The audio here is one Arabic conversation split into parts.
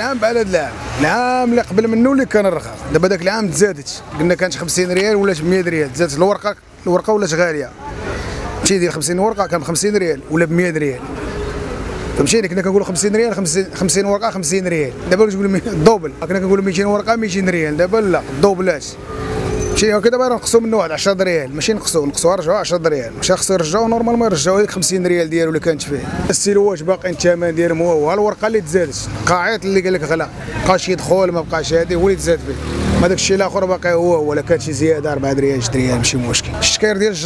هذاك العام ب 1000 درهم، العام اللي قبل منه اللي كان الرخص، دابا داك العام تزادت، قلنا كانت 50 ريال ولات 100 ريال، تزادت الورقه ولات غاليه. مشي يدير 50 ورقه كان ب 50 ريال ولا ب 100 ريال. فمشينا كنا كنقولوا 50 ريال 50 ورقه 50 ريال، دابا كنقولوا الدوبل، كنا كنقولوا 200 ورقه 200 ريال، دابا لا الدوبلات. مشينا هكا دابا نقصوا منه واحد 10 ريال، ماشي نقصوها رجعوها 10 ريال، ماشي خصو يرجعوا نورمالمون يرجعوا هذيك 50 ريال ديالو اللي كانت فيه. السيلوات باقيين الثمن ديالهم هو هو، الورقه اللي تزادت، القاعط اللي قال لك غلا، مابقاش يدخل مابقاش هادي هو اللي تزاد فيه، ما داك الشيء الاخر باقي هو هو، لا كانت شي زياده 4 ريال 6 ريال ماشي مشكل. الشكاير ديال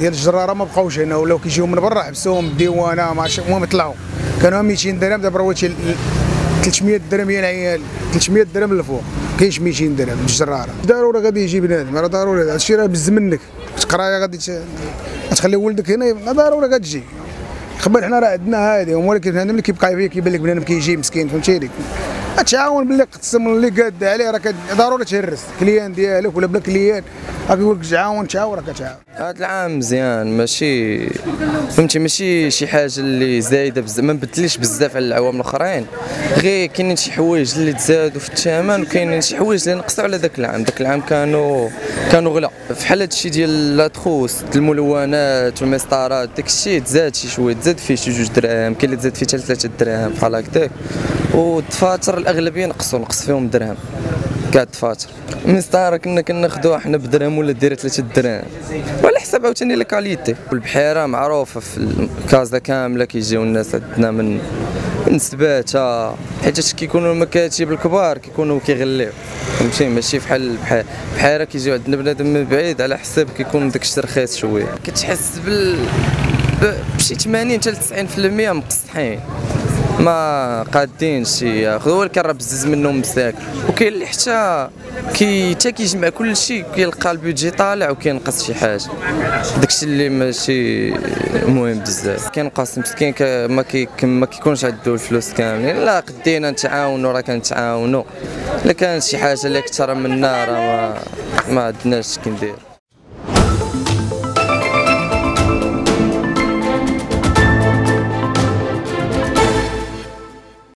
الجراره ما بقاوش هنا، ولاو كيجيو من برا حبسوهم الديوانه ماشي، المهم طلعوا كانوا 200 درهم دابا هو 300 درهم يا العيال، 300 درهم للفوق، كاينش 200 درهم الجراره، ضروري غادي يجي بنادم، راه ضروري هذا الشيء راه بز منك، القرايه غادي تخلي ولدك هنا ضروري غتجي، قبل حنا راه عندنا هذه، ولكن بنادم اللي كيبقى فيه كيبان لك بنادم كيجي مسكين فهمتي ليك، تعاون باللي قسم اللي قاد عليه راه ضروري تهرس، كليان ديالك ولا بلا كليان راه كيقول لك تعاون تعاون راه كتعاون. هذا العام مزيان ماشي فهمتي ماشي شي حاجه اللي زايده بزاف، ما نبدليش بزاف على العوام الاخرين، غير كاينين شي حوايج اللي تزادوا في الثمن وكاينين شي حوايج اللي نقصوا على ذاك العام، ذاك العام كانوا غلا فحال هذا الشيء ديال لاطخوس، الملونات والمسطرات داك الشيء تزاد شي شويه، تزاد فيه شي 2 دراهم، كاين اللي تزاد فيه حتى 3 دراهم بحال هكاك، والدفاتر الاغلبيه نقص فيهم درهم كاع الدفاتر، المسطره كنا حنا بدرهم ولا دايره 3 دراهم، وعلى حساب عاوتاني لا كاليتي. البحيره معروفه في كازا كامله كيجيو الناس عندنا من سباته، حيت كيكونوا المكاتب الكبار كيكونوا كيغليو فهمتي، ماشي بحال البحيره كيجيو عندنا بنادم من بعيد، على حساب كيكون داك الشيء رخيص شويه، كتحس بشي 80 حتى 90% مقصحين ما قادينش ياخذوا، ولكن راه بزز منهم مساكن، وكاين اللي حتى كيجمع كل شيء كيلقى البيدجي طالع وكينقص شي حاجه، داكشي اللي ماشي مهم بزاف، كينقص مسكين ما كيكونش عندو الفلوس كاملين، لا قدينا نتعاونوا راه كنتعاونوا، الا كان شي حاجه اللي اكثر منا راه ما عندناش كندير.